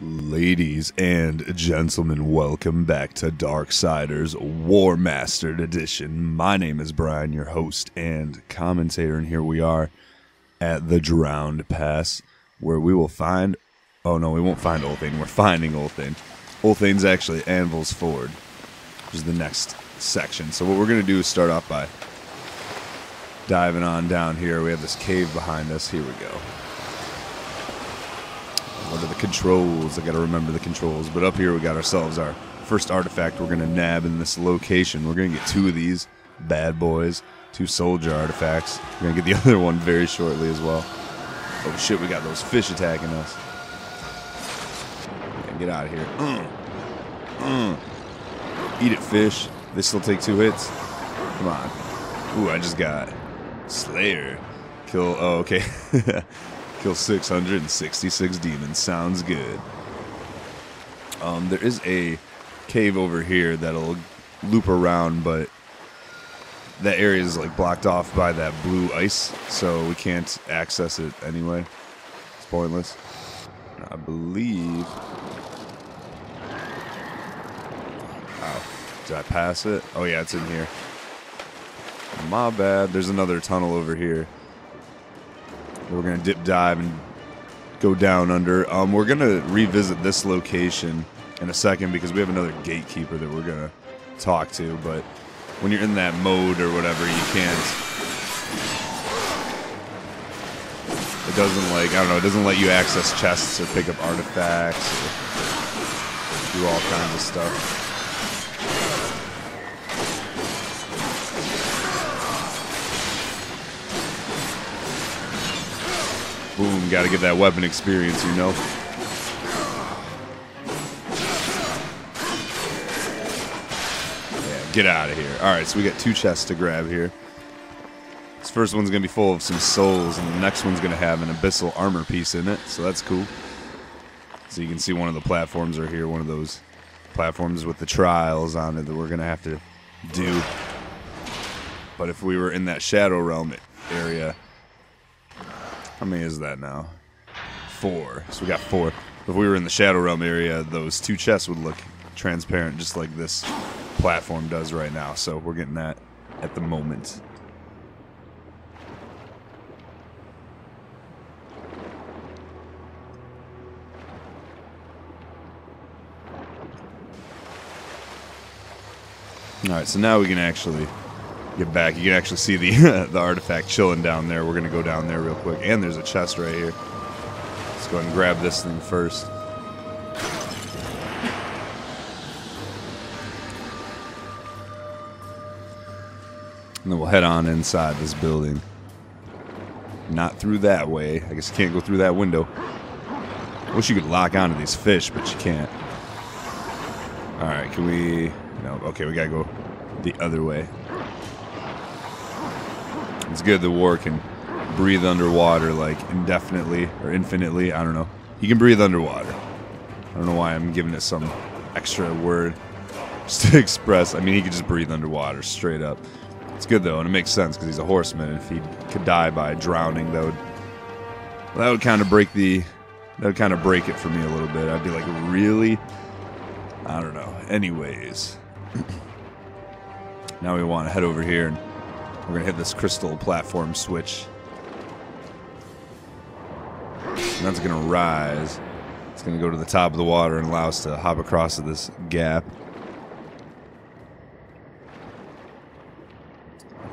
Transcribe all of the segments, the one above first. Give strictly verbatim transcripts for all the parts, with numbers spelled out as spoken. Ladies and gentlemen, welcome back to Darksiders War Mastered Edition. My name is Brian, your host and commentator, and here we are at the Drowned Pass, where we will find... Oh no, we won't find Olthain, we're finding Olthain. Olthain's actually Anvil's Ford, which is the next section. So what we're going to do is start off by diving on down here. We have this cave behind us. Here we go. What are the controls? I gotta remember the controls. But up here we got ourselves our first artifact we're gonna nab in this location. We're gonna get two of these bad boys, two soldier artifacts. We're gonna get the other one very shortly as well. Oh shit, we got those fish attacking us. Okay, get out of here. Mm. Mm. Eat it, fish. They still take two hits. Come on. Ooh, I just got Slayer. Kill. Oh, okay. Kill six hundred sixty-six demons. Sounds good. Um, there is a cave over here that'll loop around, but that area is like blocked off by that blue ice, so we can't access it anyway. It's pointless. I believe... Ow. Did I pass it? Oh yeah, it's in here. My bad. There's another tunnel over here. We're going to dip, dive, and go down under. Um, we're going to revisit this location in a second because we have another gatekeeper that we're going to talk to. But when you're in that mode or whatever, you can't... It doesn't, like, I don't know, it doesn't let you access chests or pick up artifacts or do all kinds of stuff. Boom, gotta get that weapon experience, you know. Yeah, get out of here. Alright, so we got two chests to grab here. This first one's gonna be full of some souls, and the next one's gonna have an abyssal armor piece in it, so that's cool. So you can see one of the platforms right here, one of those platforms with the trials on it that we're gonna have to do. But if we were in that Shadow Realm area... How many is that now? Four. So we got four. If we were in the Shadow Realm area, those two chests would look transparent just like this platform does right now. So we're getting that at the moment. Alright, so now we can actually... get back. You can actually see the uh, the artifact chilling down there. We're gonna go down there real quick. And there's a chest right here. Let's go ahead and grab this thing first. And then we'll head on inside this building. Not through that way. I guess you can't go through that window. I wish you could lock onto these fish, but you can't. Alright, can we... No, okay, we gotta go the other way. It's good the war can breathe underwater, like, indefinitely, or infinitely, I don't know. He can breathe underwater. I don't know why I'm giving it some extra word just to express. I mean, he can just breathe underwater, straight up. It's good, though, and it makes sense, because he's a horseman, and if he could die by drowning, that would, well, that would kind of break the, that would kind of break it for me a little bit. I'd be like, really? I don't know. Anyways. Now we want to head over here and we're going to hit this crystal platform switch. And that's going to rise. It's going to go to the top of the water and allow us to hop across to this gap.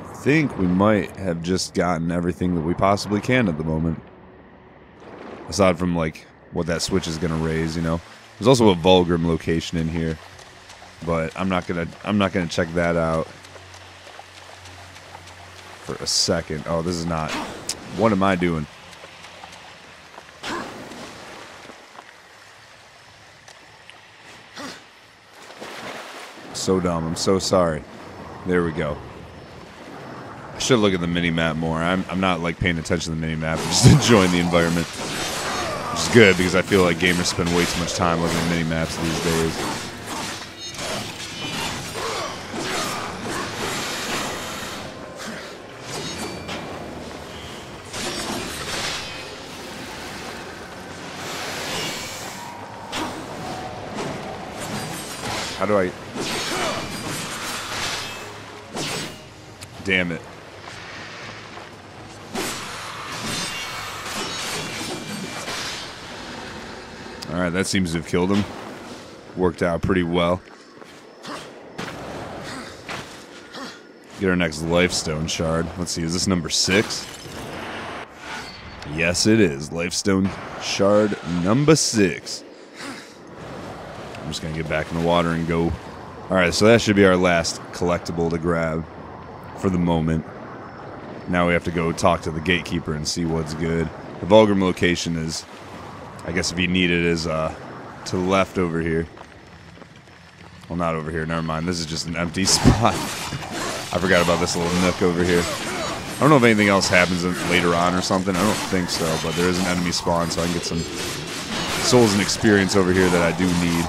I think we might have just gotten everything that we possibly can at the moment. Aside from, like, what that switch is going to raise, you know. There's also a Vulgrim location in here. But I'm not going to I'm not going to check that out for a second. Oh, this is not... What am I doing? So dumb. I'm so sorry. There we go. I should look at the mini-map more. I'm, I'm not, like, paying attention to the mini-map. I'm just enjoying the environment. Which is good, because I feel like gamers spend way too much time looking at mini-maps these days. How do I... Damn it. Alright, that seems to have killed him. Worked out pretty well. Get our next Lifestone Shard. Let's see, is this number six? Yes, it is. Lifestone Shard number six. I'm just going to get back in the water and go. Alright, so that should be our last collectible to grab for the moment. Now we have to go talk to the Gatekeeper and see what's good. The Vulgrim location is, I guess if you need it, is uh, to the left over here. Well, not over here, never mind. This is just an empty spot. I forgot about this little nook over here. I don't know if anything else happens later on or something. I don't think so, but there is an enemy spawn, so I can get some souls and experience over here that I do need.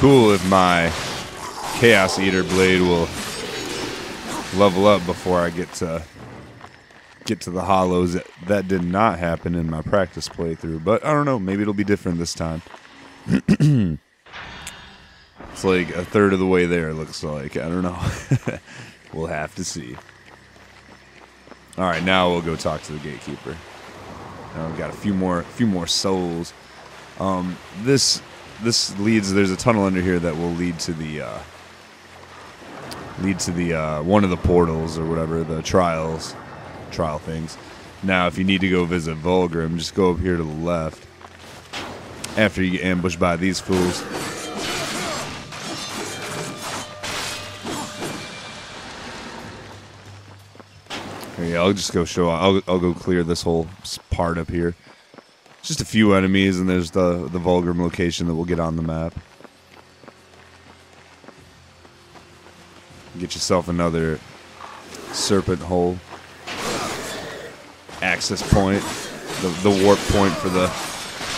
Cool if my Chaos Eater Blade will level up before I get to get to the hollows. That did not happen in my practice playthrough, but I don't know. Maybe it'll be different this time. It's like a third of the way there, it looks like. I don't know. We'll have to see. All right, now we'll go talk to the Gatekeeper. Now we've got a few more, few more souls. Um, this. This leads. There's a tunnel under here that will lead to the uh, lead to the uh, one of the portals or whatever, the trials, trial things. Now, if you need to go visit Vulgrim, just go up here to the left after you get ambushed by these fools. Okay, I'll just go show. I'll I'll go clear this whole part up here. Just a few enemies, and there's the the Vulgrim location that we'll get on the map. Get yourself another serpent hole access point, the the warp point for the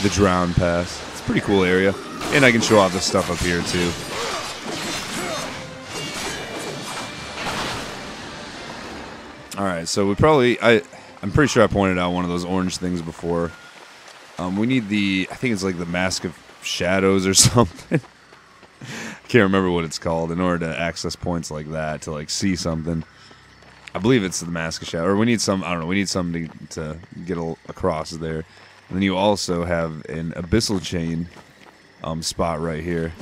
the Drowned Pass. It's a pretty cool area, and I can show off this stuff up here too. All right, so we probably I I'm pretty sure I pointed out one of those orange things before. Um, we need the, I think it's like the Mask of Shadows or something. I can't remember what it's called in order to access points like that, to like see something. I believe it's the Mask of Shadows. Or we need some, I don't know, we need something to get a, across there. And then you also have an Abyssal Chain um, spot right here.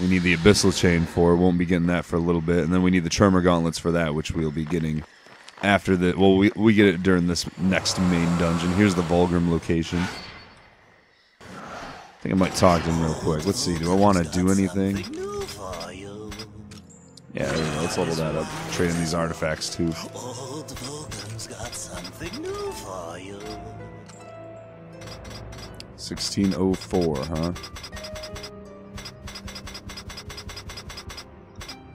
We need the Abyssal Chain for, won't be getting that for a little bit. And then we need the Tremor Gauntlets for that, which we'll be getting after the, well, we, we get it during this next main dungeon. Here's the Vulgrim location. I think I might talk to him real quick. Let's see, do I want to do anything? Yeah, there we go. Let's level that up. Trading these artifacts, too. sixteen oh four, huh?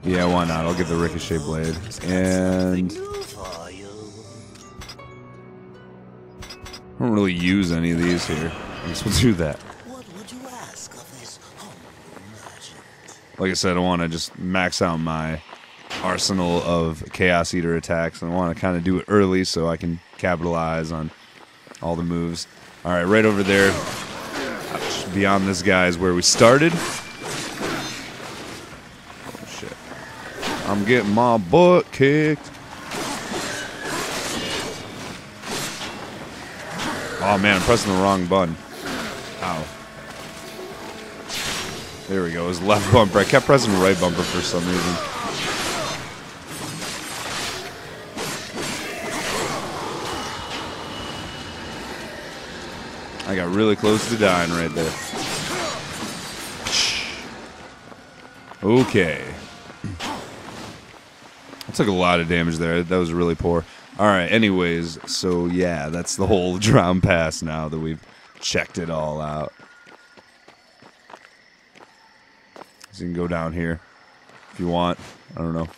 Yeah, why not? I'll get the Ricochet Blade. And... I don't really use any of these here. I guess we'll do that. Like I said, I want to just max out my arsenal of Chaos Eater attacks, and I want to kind of do it early so I can capitalize on all the moves. All right, right over there, beyond this guy is where we started. Oh shit! I'm getting my butt kicked. Oh man, I'm pressing the wrong button. Ow. There we go, it was left bumper. I kept pressing the right bumper for some reason. I got really close to dying right there. Okay. I took a lot of damage there. That was really poor. Alright, anyways, so yeah, that's the whole Drowned Pass now that we've checked it all out. So you can go down here if you want. I don't know.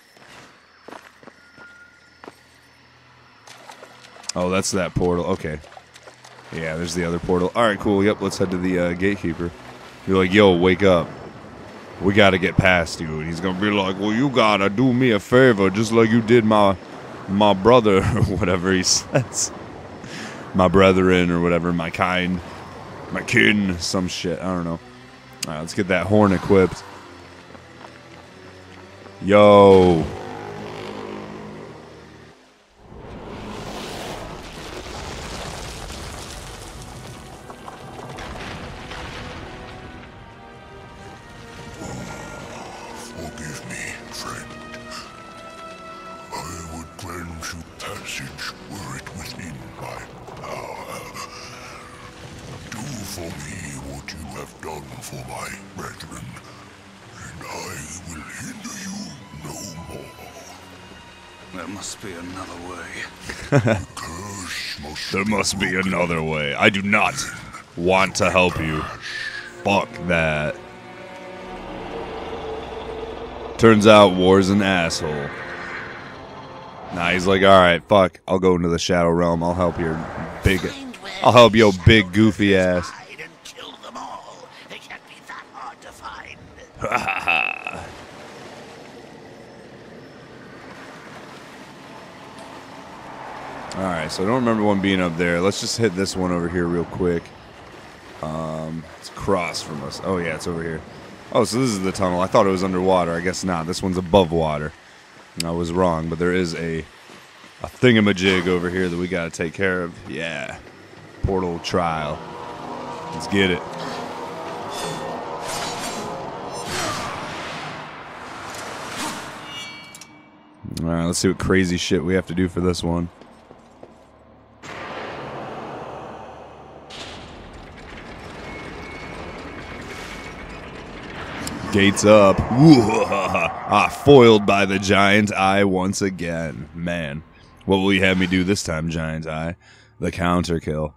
Oh, that's that portal. Okay. Yeah, there's the other portal. Alright, cool. Yep, let's head to the uh, Gatekeeper. You're like, yo, wake up. we got to get past you. And he's going to be like, well, you got to do me a favor just like you did my my brother or whatever he says. My brethren or whatever, my kind, my kin, some shit. I don't know. All right, let's get that horn equipped. Yo. There must be another way. I do not want to help you. Fuck that. Turns out War's an asshole. Nah, he's like, alright, fuck. I'll go into the Shadow Realm. I'll help your big... I'll help your big goofy ass. Alright, so I don't remember one being up there. Let's just hit this one over here real quick. Um, it's across from us. Oh, yeah, it's over here. Oh, so this is the tunnel. I thought it was underwater. I guess not. This one's above water. I was wrong, but there is a, a thingamajig over here that we got to take care of. Yeah. Portal trial. Let's get it. Alright, let's see what crazy shit we have to do for this one. Gates up. Ah, foiled by the giant's eye once again. Man, what will you have me do this time, giant's eye? The counter kill.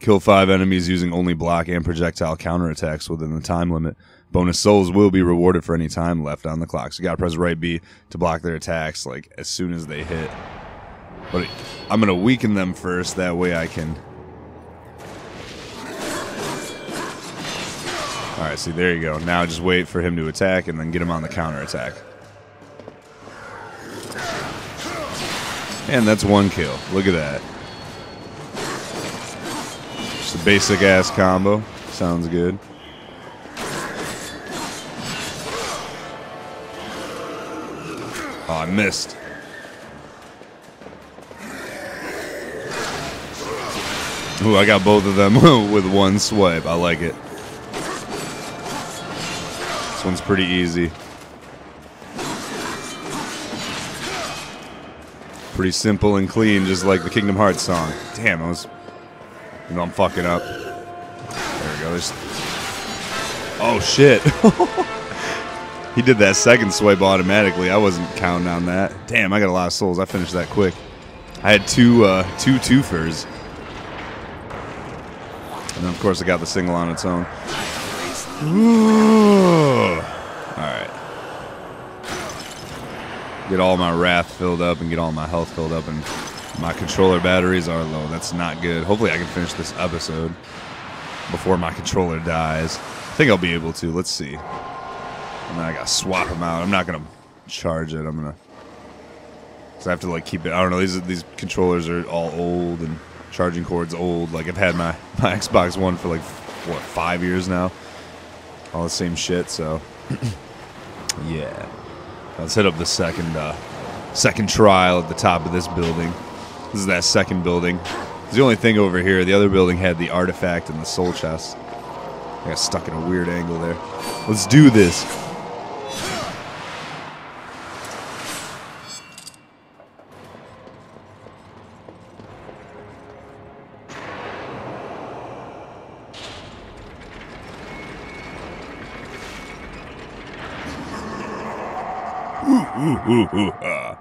Kill five enemies using only block and projectile counterattacks within the time limit. Bonus souls will be rewarded for any time left on the clock. So you gotta press right B to block their attacks, like, as soon as they hit. But I'm gonna weaken them first, that way I can... Alright, see, there you go. Now just wait for him to attack and then get him on the counterattack. And that's one kill. Look at that. Just a basic ass combo. Sounds good. Oh, I missed. Ooh, I got both of them with one swipe. I like it. One's pretty easy. Pretty simple and clean, just like the Kingdom Hearts song. Damn, I was... You know, I'm fucking up. There we go. There's... Oh, shit. He did that second swipe automatically. I wasn't counting on that. Damn, I got a lot of souls. I finished that quick. I had two, uh, two twofers. And then, of course, I got the single on its own. Ooh. All right. Get all my wrath filled up and get all my health filled up, and my controller batteries are low. That's not good. Hopefully I can finish this episode before my controller dies. I think I'll be able to. Let's see. And then I gotta swap them out. I'm not gonna charge it. I'm gonna... Because I have to, like, keep it... I don't know. These, these controllers are all old and charging cord's old. Like, I've had my, my Xbox One for, like, what, five years now? All the same shit, so yeah. Let's hit up the second uh, second trial at the top of this building. This is that second building. It's the only thing over here. The other building had the artifact and the soul chest. I got stuck in a weird angle there. Let's do this. Ooh, ooh, ooh, uh.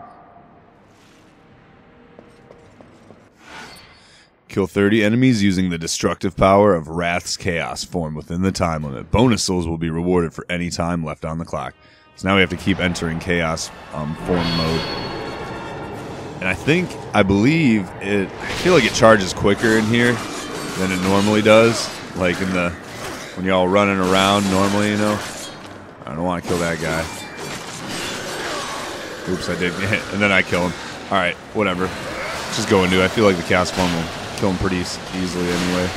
Kill thirty enemies using the destructive power of Wrath's Chaos form within the time limit. Bonus souls will be rewarded for any time left on the clock. So now we have to keep entering Chaos um, form mode. And I think, I believe, it. I feel like it charges quicker in here than it normally does. Like in the, when you're all running around normally, you know. I don't want to kill that guy. Oops, I did hit, and then I kill him. All right, whatever. Just go into it. I feel like the Chaos one will kill him pretty easily anyway.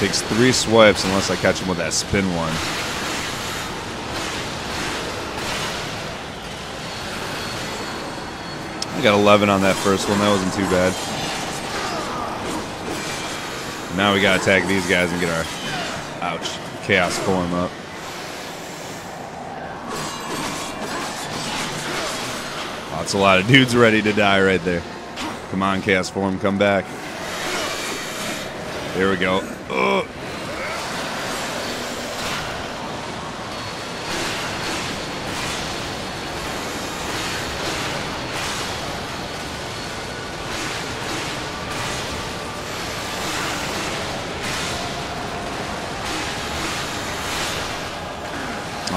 Takes three swipes unless I catch him with that spin one. I got eleven on that first one. That wasn't too bad. Now we gotta attack these guys and get our ouch chaos form up. Oh, that's a lot of dudes ready to die right there. Come on, chaos form, come back. There we go. Ugh.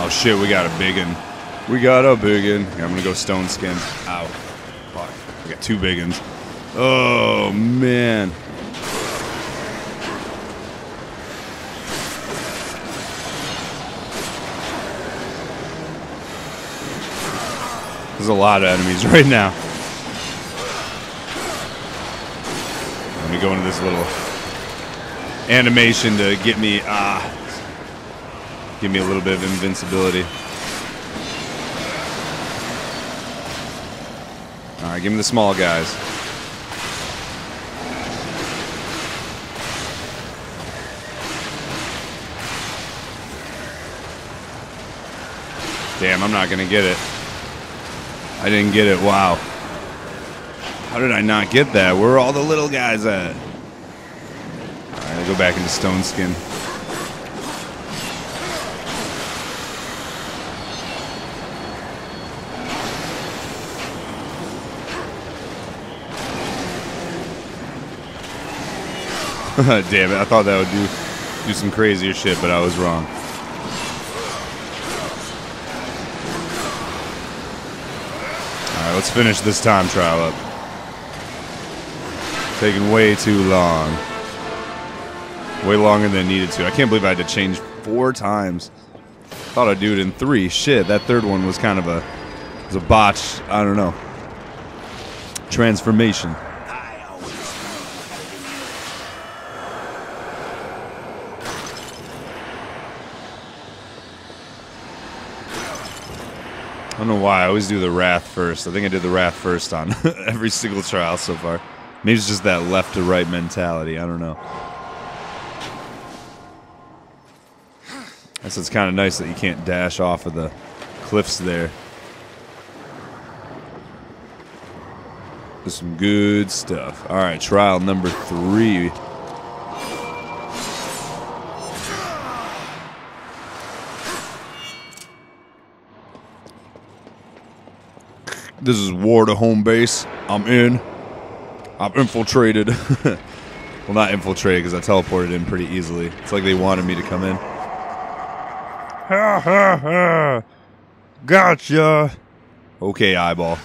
Oh shit, we got a biggin. We got a biggin. I'm gonna go stone skin. Ow. Fuck. We got two biggins. Oh man. There's a lot of enemies right now. Let me go into this little animation to get me ah. Uh, Give me a little bit of invincibility. All right, give me the small guys. Damn, I'm not gonna get it. I didn't get it, wow. How did I not get that? Where are all the little guys at? All right, I'll go back into Stone Skin. Damn it, I thought that would do, do some crazier shit, but I was wrong. Alright, let's finish this time trial up. Taking way too long. Way longer than I needed to. I can't believe I had to change four times. Thought I'd do it in three. Shit, that third one was kind of a, was a botch, I don't know, transformation. I don't know why I always do the Wrath first. I think I did the Wrath first on every single trial so far. Maybe it's just that left to right mentality. I don't know. I guess it's kind of nice that you can't dash off of the cliffs there. There's some good stuff. All right, trial number three. This is war to home base. I'm in. I'm infiltrated. Well, not infiltrated because I teleported in pretty easily. It's like they wanted me to come in. Ha ha ha! Gotcha! Okay, eyeball.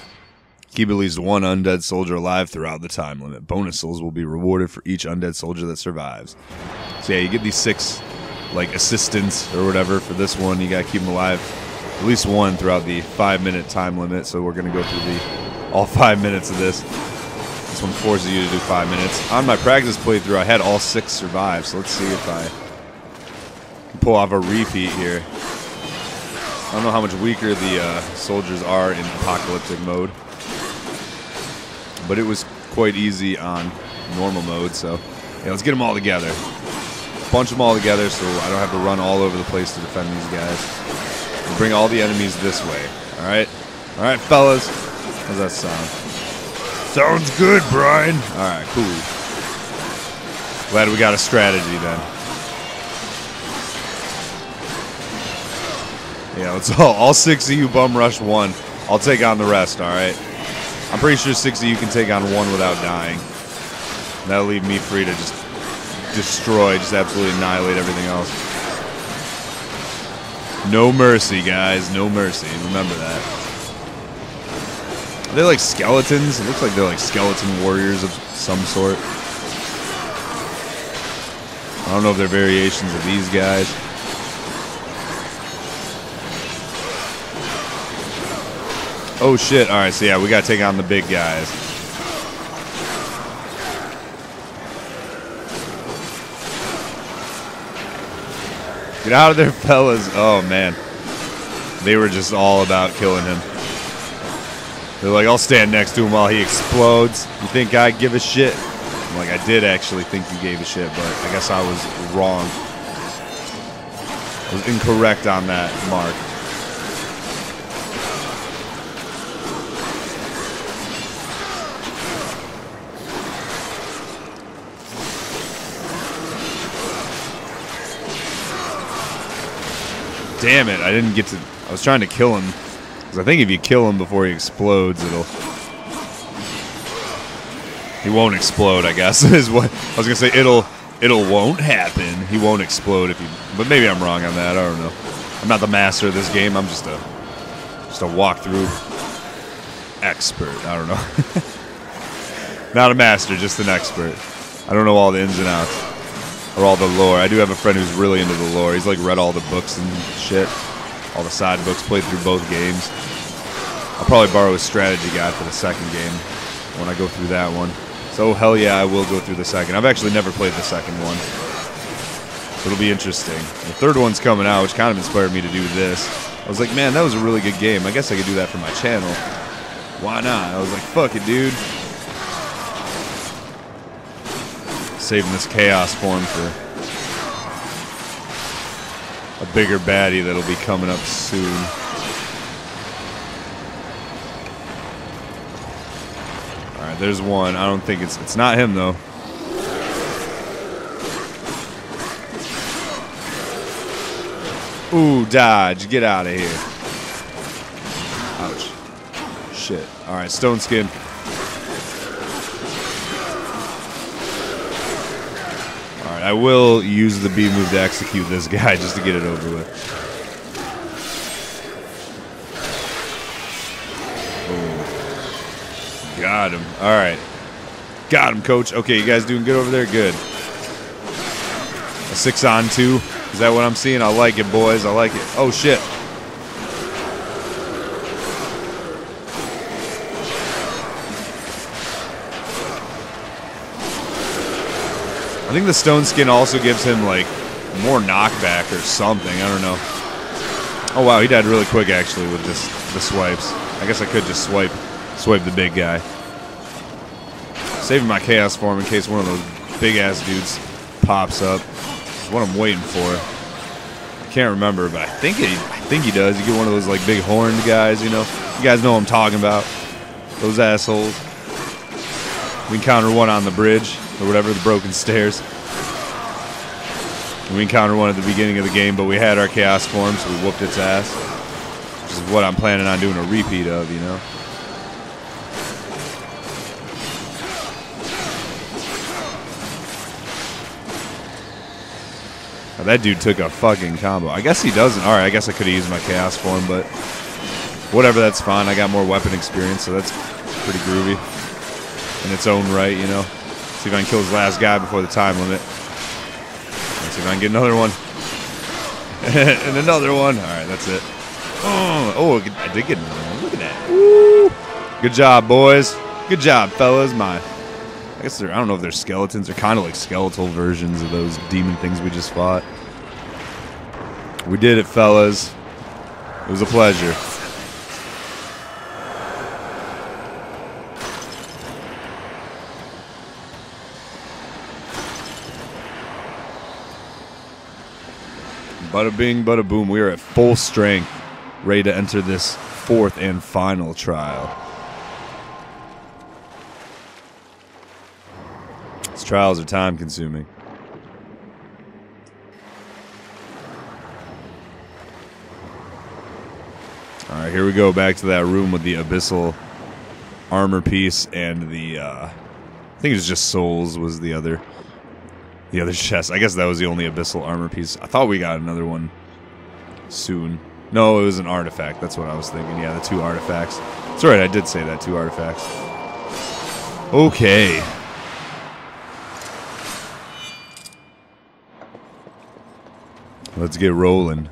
Keep at least one undead soldier alive throughout the time limit. Bonus souls will be rewarded for each undead soldier that survives. So yeah, you get these six, like, assistants or whatever for this one. You gotta keep them alive. At least one throughout the five minute time limit, so we're going to go through the all five minutes of this. This one forces you to do five minutes. On my practice playthrough, I had all six survive, so let's see if I can pull off a repeat here. I don't know how much weaker the uh, soldiers are in apocalyptic mode, but it was quite easy on normal mode, so yeah, let's get them all together. Bunch them all together so I don't have to run all over the place to defend these guys. Bring all the enemies this way. Alright? Alright, fellas. How's that sound? Sounds good, Brian. Alright, cool. Glad we got a strategy then. Yeah, let's all, all six of you bum rush one. I'll take on the rest, alright? I'm pretty sure six of you can take on one without dying. That'll leave me free to just destroy, just absolutely annihilate everything else. No mercy, guys. No mercy. Remember that. Are they like skeletons? It looks like they're like skeleton warriors of some sort. don't know if they're variations of these guys. Oh shit, alright, so yeah, we gotta take on the big guys. Get out of there, fellas. Oh man. They were just all about killing him. They're like, I'll stand next to him while he explodes. You think I give a shit? I'm like, I did actually think you gave a shit, but I guess I was wrong. I was incorrect on that mark. Damn it, I didn't get to... I was trying to kill him. Because I think if you kill him before he explodes, it'll... He won't explode, I guess, is what... I was going to say, it'll... It'll won't happen. He won't explode if you... But maybe I'm wrong on that, I don't know. I'm not the master of this game, I'm just a... Just a walkthrough... expert, I don't know. Not a master, just an expert. I don't know all the ins and outs. Or all the lore. I do have a friend who's really into the lore. He's like read all the books and shit. All the side books, played through both games. I'll probably borrow his strategy guide for the second game when I go through that one. So hell yeah, I will go through the second. I've actually never played the second one. So it'll be interesting. The third one's coming out, which kind of inspired me to do this. I was like, man, that was a really good game. I guess I could do that for my channel. Why not? I was like, fuck it, dude. Saving this chaos form for a bigger baddie that'll be coming up soon. All right, there's one. I don't think it's it's not him though. Ooh, dodge! Get out of here. Ouch. Shit. All right, stone skin. I will use the B move to execute this guy just to get it over with. Oh. Got him. Alright. Got him, coach. Okay, you guys doing good over there? Good. A six on two. Is that what I'm seeing? I like it, boys. I like it. Oh, shit. I think the stone skin also gives him, like, more knockback or something. I don't know. Oh, wow, he died really quick, actually, with this the swipes. I guess I could just swipe swipe the big guy. Saving my chaos form in case one of those big-ass dudes pops up. That's what I'm waiting for. I can't remember, but I think, it, I think he does. You get one of those, like, big horned guys, you know? You guys know what I'm talking about. Those assholes. We encounter one on the bridge. Or whatever, the broken stairs. We encountered one at the beginning of the game, but we had our chaos form, so we whooped its ass. Which is what I'm planning on doing a repeat of, you know. Oh, that dude took a fucking combo. I guess he doesn't. Alright, I guess I could have used my chaos form, but whatever, that's fine. I got more weapon experience, so that's pretty groovy. In its own right, you know. See if I can kill his last guy before the time limit. Let's see if I can get another one. And another one. All right, that's it. Oh, oh, I did get another one. Look at that. Woo. Good job, boys. Good job, fellas. My, I guess they're, I don't know if they're skeletons. They're kind of like skeletal versions of those demon things we just fought. We did it, fellas. It was a pleasure. Bada bing, bada boom. We are at full strength, ready to enter this fourth and final trial. These trials are time consuming. Alright, here we go back to that room with the abyssal armor piece and the, uh, I think it was just souls was the other. The other chest. I guess that was the only abyssal armor piece. I thought we got another one soon. No, it was an artifact. That's what I was thinking. Yeah, the two artifacts. That's right, I did say that, two artifacts. Okay. Let's get rolling.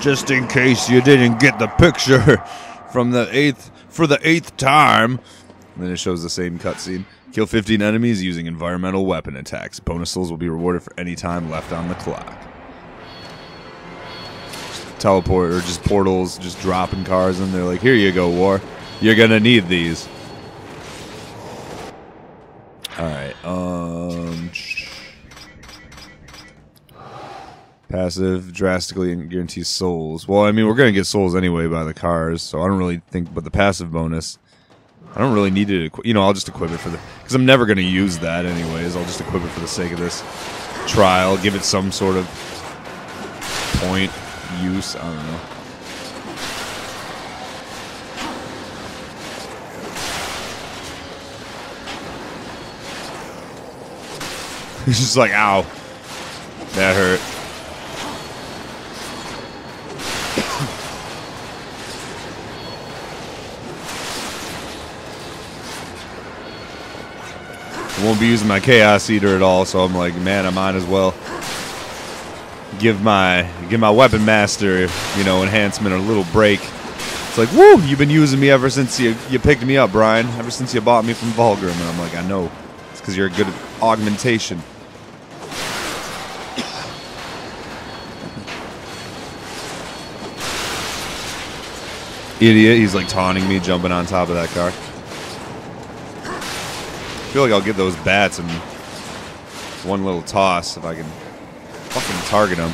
Just in case you didn't get the picture from the eighth for the eighth time. And then it shows the same cutscene. Kill fifteen enemies using environmental weapon attacks. Bonus souls will be rewarded for any time left on the clock. Teleport or just portals, just dropping cars in there. Like, here you go, War. You're gonna need these. Alright, um... passive drastically guarantees souls. Well, I mean, we're going to get souls anyway by the cars, so I don't really think... But the passive bonus, I don't really need to... You know, I'll just equip it for the... Because I'm never going to use that anyways. I'll just equip it for the sake of this trial. Give it some sort of point use. I don't know. It's just like, ow. That hurt. I won't be using my Chaos Eater at all, so I'm like, man, I might as well give my give my Weapon Master, you know, enhancement a little break. It's like, woo, you've been using me ever since you you picked me up, Brian. Ever since you bought me from Vulgrim, and I'm like, I know, it's because you're a good augmentation. Idiot, he's like taunting me, jumping on top of that car. I feel like I'll get those bats in one little toss if I can fucking target them.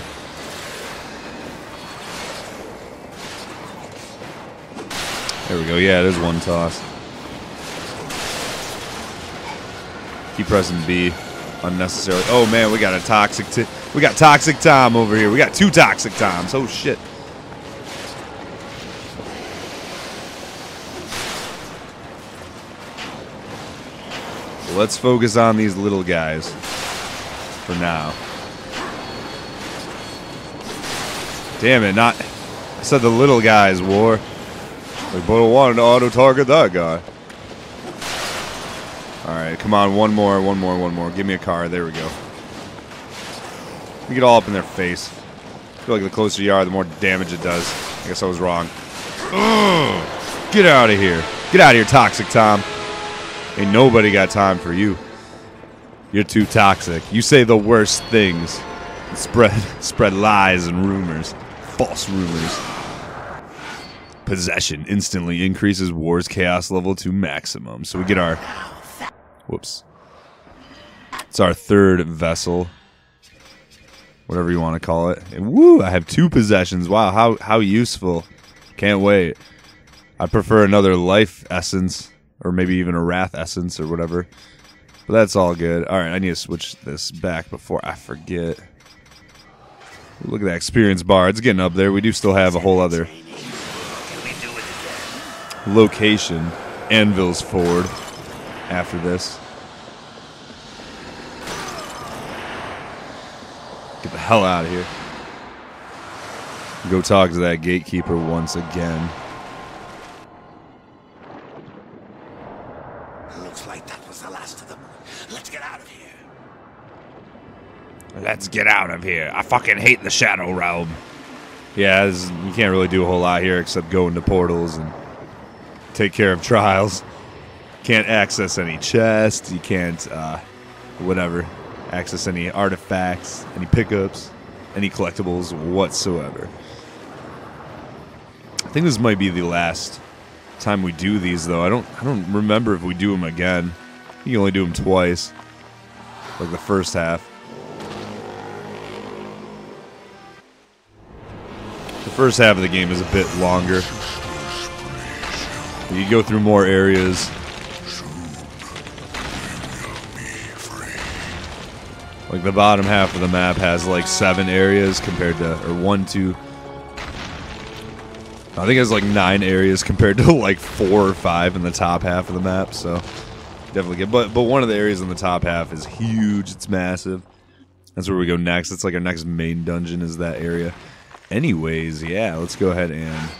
There we go, yeah, it is one toss. Keep pressing B unnecessarily. Oh man, we got a toxic t we got toxic Tom over here. We got two toxic Toms. Oh shit. Let's focus on these little guys for now. Damn it, not... I said the little guys, War. Like, but I wanted to auto-target that guy. Alright, come on, one more, one more, one more. Give me a car, there we go. You get all up in their face. I feel like the closer you are, the more damage it does. I guess I was wrong. Ugh! Get out of here. Get out of here, Toxic Tom. Ain't nobody got time for you. You're too toxic. You say the worst things. Spread spread lies and rumors. False rumors. Possession instantly increases War's chaos level to maximum. So we get our... Whoops. It's our third vessel. Whatever you want to call it. And woo! I have two possessions. Wow, how, how useful. Can't wait. I prefer another life essence. Or maybe even a wrath essence or whatever. But that's all good. Alright, I need to switch this back before I forget. Look at that experience bar. It's getting up there. We do still have a whole other location. Anvil's Ford. After this. Get the hell out of here. Go talk to that gatekeeper once again. Let's get out of here. I fucking hate the Shadow Realm. Yeah, this is, you can't really do a whole lot here except go into portals and take care of trials. Can't access any chests. You can't, uh, whatever, access any artifacts, any pickups, any collectibles whatsoever. I think this might be the last time we do these, though. I don't, I don't remember if we do them again. You can only do them twice, like the first half. The first half of the game is a bit longer. You go through more areas. Like the bottom half of the map has like seven areas compared to, or one, two. I think it has like nine areas compared to like four or five in the top half of the map. So definitely good. But but one of the areas in the top half is huge. It's massive. That's where we go next. It's like our next main dungeon is that area. Anyways, yeah, let's go ahead and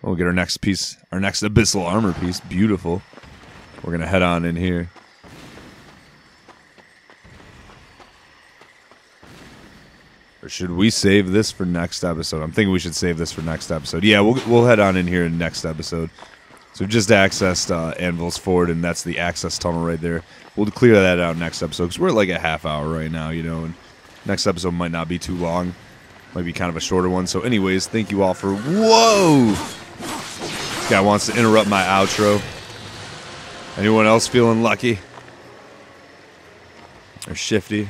we'll get our next piece, our next Abyssal Armor piece. Beautiful. We're gonna head on in here. Or should we save this for next episode? I'm thinking we should save this for next episode. Yeah, we'll we'll head on in here in next episode. So we've just accessed uh, Anvil's Ford, and that's the access tunnel right there. We'll clear that out next episode, because we're at like a half hour right now, you know, and next episode might not be too long. Might be kind of a shorter one. So anyways, thank you all for... Whoa! This guy wants to interrupt my outro. Anyone else feeling lucky? Or shifty?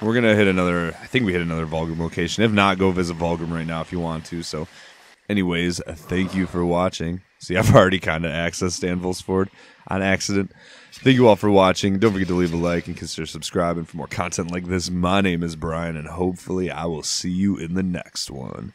We're going to hit another... I think we hit another Vulgrim location. If not, go visit Vulgrim right now if you want to. So anyways, thank you for watching. See, I've already kind of accessed Anvil's Ford on accident. Thank you all for watching. Don't forget to leave a like and consider subscribing for more content like this. My name is Brian, and hopefully I will see you in the next one.